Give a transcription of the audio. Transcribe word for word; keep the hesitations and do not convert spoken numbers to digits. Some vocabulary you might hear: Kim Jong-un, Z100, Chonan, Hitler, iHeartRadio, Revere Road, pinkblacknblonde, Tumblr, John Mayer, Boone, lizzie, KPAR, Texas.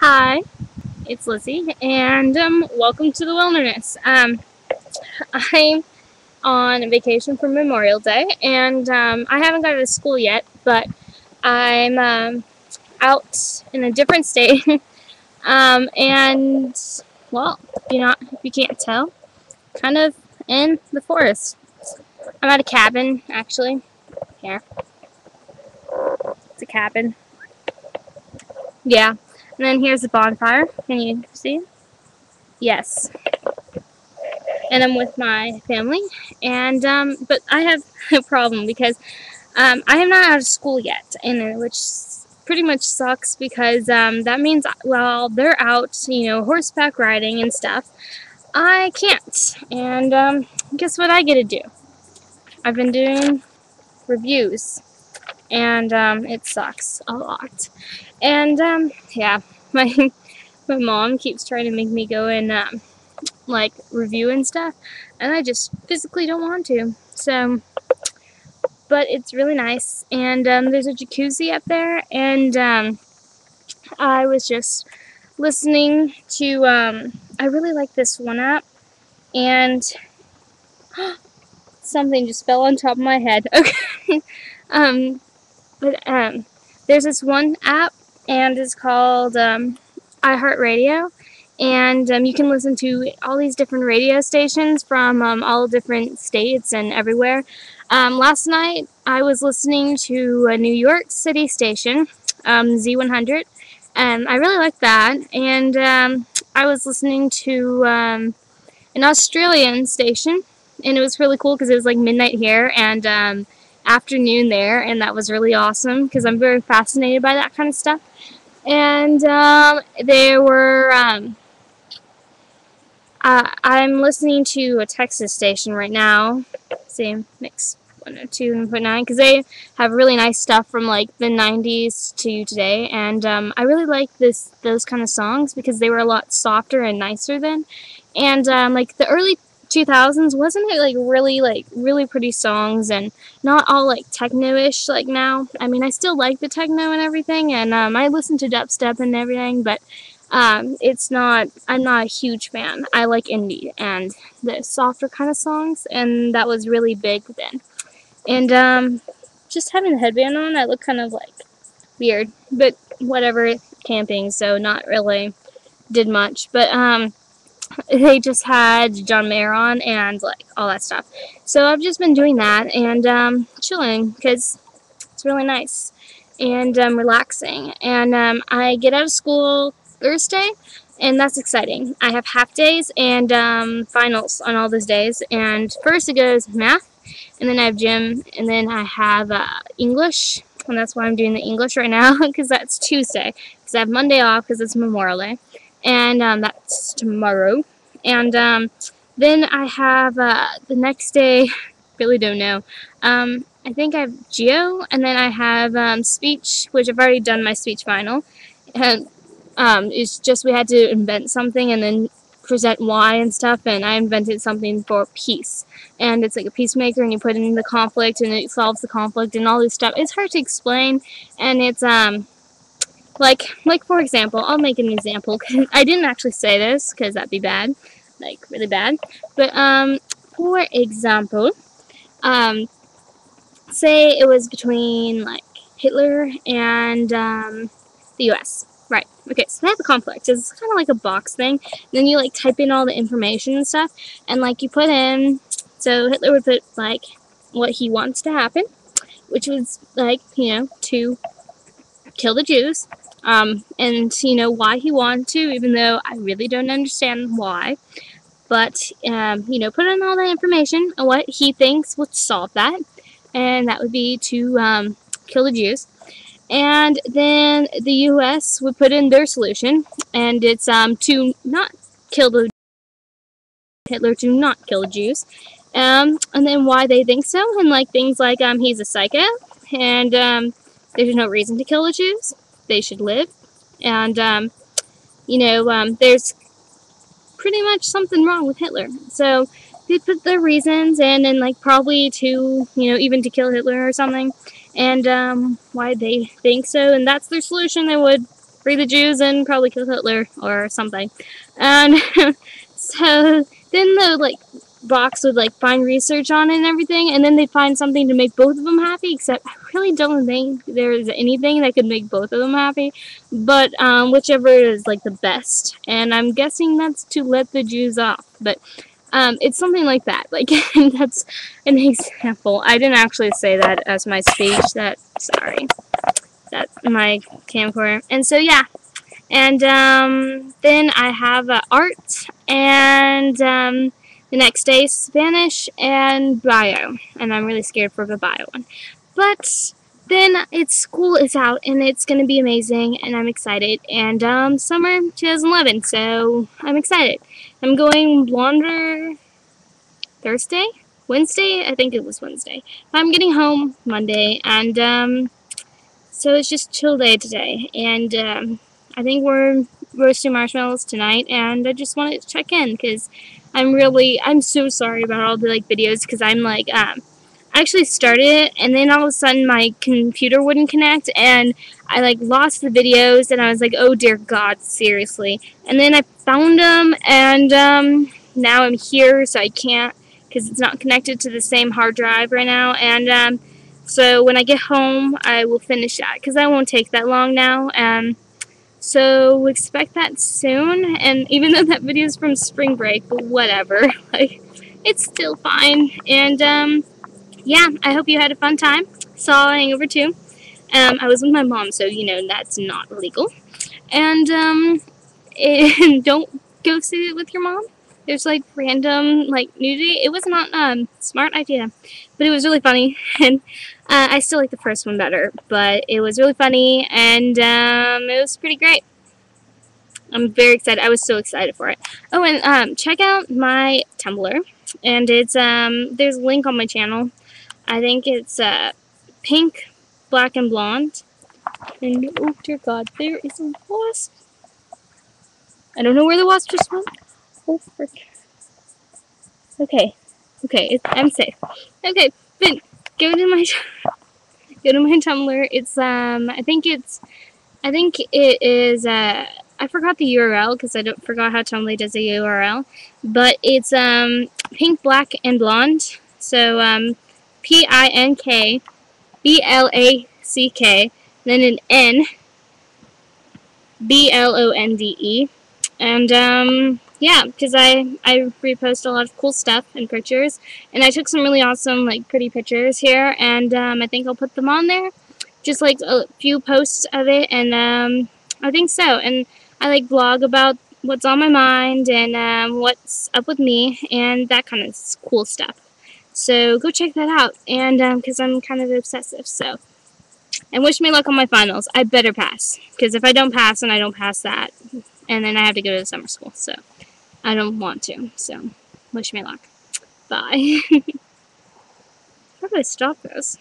Hi, it's Lizzie, and um, welcome to the wilderness. Um, I'm on vacation for Memorial Day, and um, I haven't got out of school yet, but I'm um, out in a different state, um, and, well, you know, if you can't tell, kind of in the forest. I'm at a cabin, actually. Here. It's a cabin. Yeah. And then here's the bonfire. Can you see? Yes. And I'm with my family. And, um, but I have a problem because um, I am not out of school yet, and which pretty much sucks because um, that means while they're out, you know, horseback riding and stuff, I can't. And um, guess what I get to do? I've been doing reviews, and um, it sucks a lot. And um, yeah, my my mom keeps trying to make me go and um, like review and stuff, and I just physically don't want to. So, but it's really nice, and um, there's a jacuzzi up there, and um, I was just listening to. Um, I really like this one up, and something just fell on top of my head. Okay, um, but um, there's this one app. And it's called um, iHeartRadio, and um, you can listen to all these different radio stations from um, all different states and everywhere. Um, last night I was listening to a New York City station, um, Z one hundred, and I really liked that. And um, I was listening to um, an Australian station, and it was really cool because it was like midnight here and um, afternoon there, and that was really awesome because I'm very fascinated by that kind of stuff. And um, there were, um, uh, I'm listening to a Texas station right now, same mix one oh two point nine, because they have really nice stuff from like the nineties to today, and um, I really like this those kind of songs because they were a lot softer and nicer then, and um, like the early two thousands, wasn't it like really like really pretty songs and not all like techno-ish like now? I mean, I still like the techno and everything, and um, I listen to dubstep and everything, but um, it's not, I'm not a huge fan. I like indie and the softer kind of songs, and that was really big then. And um, just having the headband on, I look kind of like weird, but whatever, camping, so not really did much. But um they just had John Mayer on and like all that stuff. So I've just been doing that and um, chilling because it's really nice and um, relaxing. And um, I get out of school Thursday, and that's exciting. I have half days and um, finals on all those days. And first it goes math, and then I have gym, and then I have uh, English, and that's why I'm doing the English right now because that's Tuesday. Because I have Monday off because it's Memorial Day. And um, that's tomorrow. And um, then I have uh, the next day, really don't know. Um, I think I have Geo, and then I have um, speech, which I've already done my speech final. And um, it's just we had to invent something and then present why and stuff. And I invented something for peace. And it's like a peacemaker, and you put in the conflict, and it solves the conflict, and all this stuff. It's hard to explain, and it's um. Like, like for example, I'll make an example, cause I didn't actually say this, because that'd be bad, like, really bad, but, um, for example, um, say it was between, like, Hitler and, um, the U S, right, okay, so they have a conflict, it's kind of like a box thing, and then you, like, type in all the information and stuff, and, like, you put in, so Hitler would put, like, what he wants to happen, which was, like, you know, to kill the Jews, Um, and you know why he wanted to, even though I really don't understand why, but um, you know, put in all that information and what he thinks would solve that, and that would be to um, kill the Jews. And then the U S would put in their solution, and it's um, to not kill the Hitler to not kill the Jews, um, and then why they think so, and like things like um, he's a psycho, and um, there's no reason to kill the Jews. They should live, and um, you know, um, there's pretty much something wrong with Hitler, so they put their reasons in, and like probably to, you know, even to kill Hitler or something, and um, why they think so, and that's their solution. They would free the Jews and probably kill Hitler or something. And so then the like box would like find research on it and everything, and then they'd find something to make both of them happy, except I really don't think there's anything that could make both of them happy, but um, whichever is like the best. And I'm guessing that's to let the Jews off, but um, it's something like that. Like that's an example. I didn't actually say that as my speech. That, sorry. That's my camcorder. And so yeah. And um, then I have uh, art, and um, the next day Spanish and bio, and I'm really scared for the bio one. But then it's school is out, and it's going to be amazing, and I'm excited. And um, summer twenty eleven, so I'm excited. I'm going Blonder Thursday? Wednesday? I think it was Wednesday. I'm getting home Monday, and um, so it's just chill day today. And um, I think we're roasting marshmallows tonight, and I just wanted to check in because I'm really, I'm so sorry about all the like videos, because I'm like, um, I actually started it, and then all of a sudden my computer wouldn't connect, and I like lost the videos, and I was like, oh dear God, seriously. And then I found them, and um, now I'm here, so I can't, because it's not connected to the same hard drive right now, and um, so when I get home, I will finish that, because that won't take that long now. Um, So expect that soon, and even though that video is from spring break, but whatever, like, it's still fine. And um, yeah, I hope you had a fun time. Saw Hangover too. Um, I was with my mom, so you know that's not illegal. And um, it, don't go see it with your mom. There's like random like nudity. It was not um smart idea, but it was really funny, and uh, I still like the first one better. But it was really funny, and um, it was pretty great. I'm very excited. I was so excited for it. Oh, and um, check out my Tumblr, and it's um there's a link on my channel. I think it's uh Pink, Black, and Blonde. And oh dear God, there is a wasp. I don't know where the wasp just went. Oh, frick. Okay, okay, it's, I'm safe. Okay, then go to my go to my Tumblr. It's um, I think it's, I think it is. Uh, I forgot the U R L because I don't forgot how Tumblr does a U R L, but it's um, Pink, Black, and Blonde. So um, P I N K, B L A C K, then an N, B L O N D E, and um. Yeah, because I, I repost a lot of cool stuff and pictures, and I took some really awesome, like, pretty pictures here, and um, I think I'll put them on there, just, like, a few posts of it, and um, I think so, and I, like, vlog about what's on my mind, and um, what's up with me, and that kind of cool stuff, so go check that out, and um, because I'm kind of obsessive, so, and wish me luck on my finals. I better pass, because if I don't pass, and I don't pass that, and then I have to go to the summer school, so. I don't want to, so wish me luck. Bye. How do I stop this?